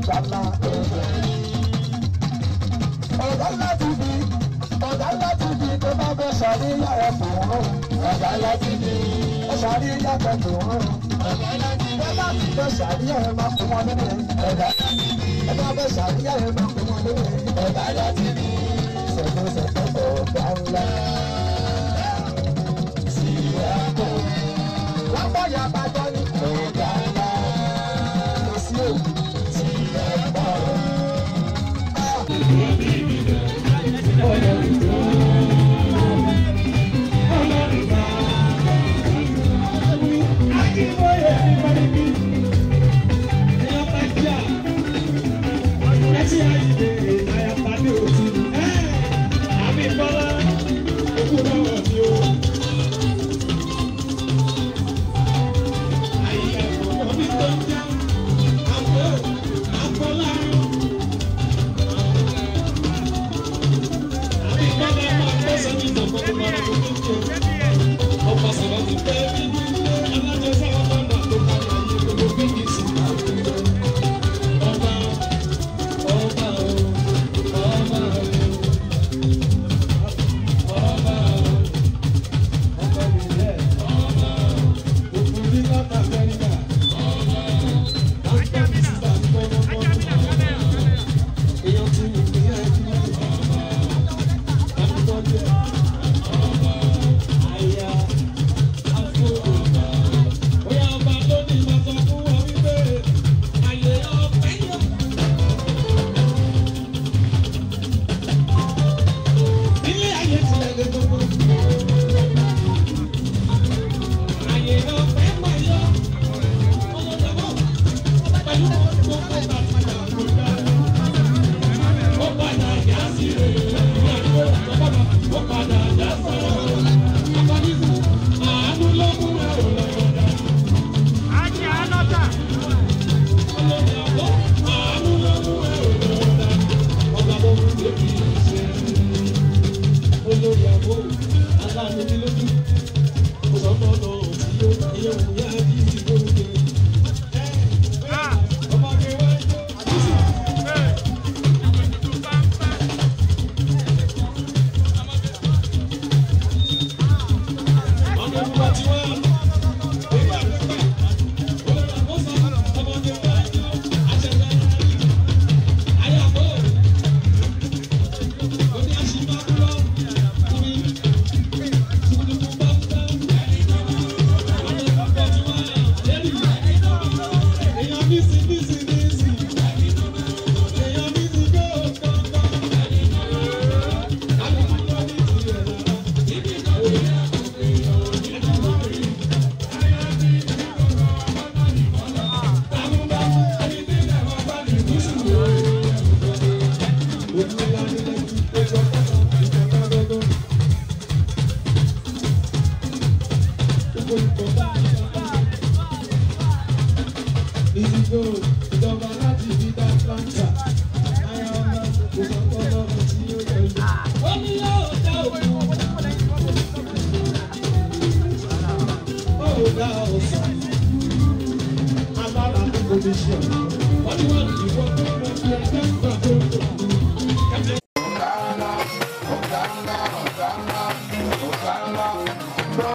What do you want to do?